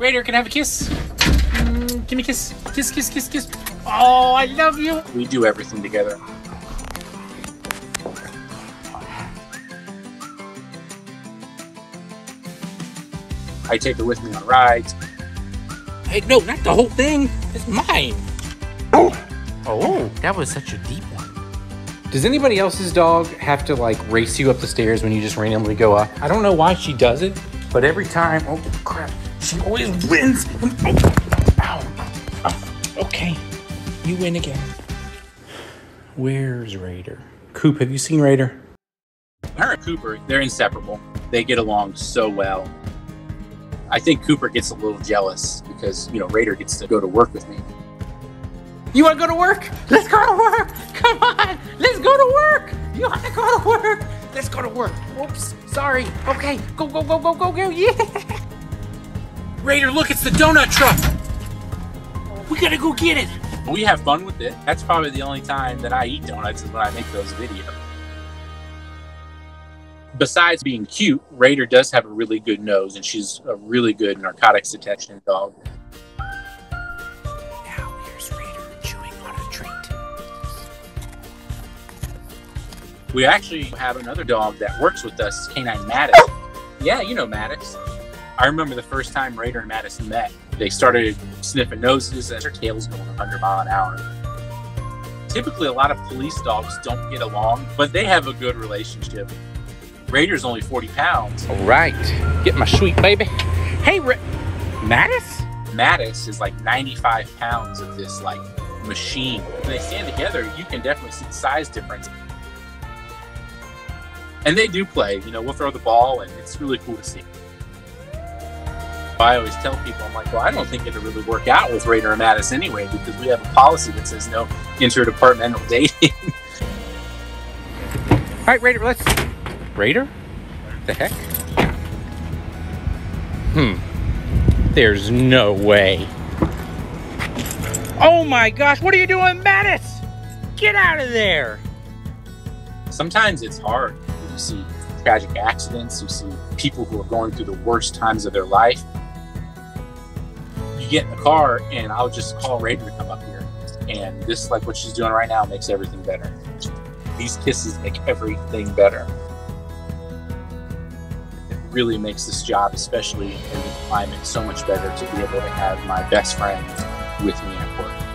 Raider, can I have a kiss? Give me a kiss. Kiss, kiss, kiss, kiss. Oh, I love you. We do everything together. I take her with me on rides. Hey, no, not the whole thing. It's mine. Oh. Oh, that was such a deep one. Does anybody else's dog have to like race you up the stairs when you just randomly go up? I don't know why she does it, but every time, oh crap, she always wins. Oh, ow. Oh, okay, you win again. Where's Raider? Coop, have you seen Raider? Her and Cooper, they're inseparable. They get along so well. I think Cooper gets a little jealous because, you know, Raider gets to go to work with me. You want to go to work? Let's go to work! Come on! Let's go to work! You want to go to work? Let's go to work! Oops, sorry. Okay, go, go, go, go, go, go, yeah! Raider, look, it's the donut truck! We gotta go get it! We have fun with it. That's probably the only time that I eat donuts is when I make those videos. Besides being cute, Raider does have a really good nose, and she's a really good narcotics detection dog. Now here's Raider chewing on a treat. We actually have another dog that works with us, canine Maddox. Yeah, you know Maddox. I remember the first time Raider and Mattis met. They started sniffing noses and their tails going 100 miles an hour. Typically, a lot of police dogs don't get along, but they have a good relationship. Raider's only 40 pounds. All right, get my sweet baby. Hey, Mattis? Mattis is like 95 pounds of this like machine. When they stand together, you can definitely see the size difference. And they do play, you know, we'll throw the ball and it's really cool to see. I always tell people, I'm like, well, I don't think it'll really work out with Raider and Mattis anyway, because we have a policy that says no interdepartmental dating. All right, Raider, let's... Raider? What the heck? There's no way. Oh my gosh, what are you doing, Mattis? Get out of there. Sometimes it's hard. You see tragic accidents, you see people who are going through the worst times of their life. You get in the car and I'll just call Raider to come up here. And this, like what she's doing right now, makes everything better. These kisses make everything better. Really makes this job, especially in the climate, so much better to be able to have my best friend with me at work.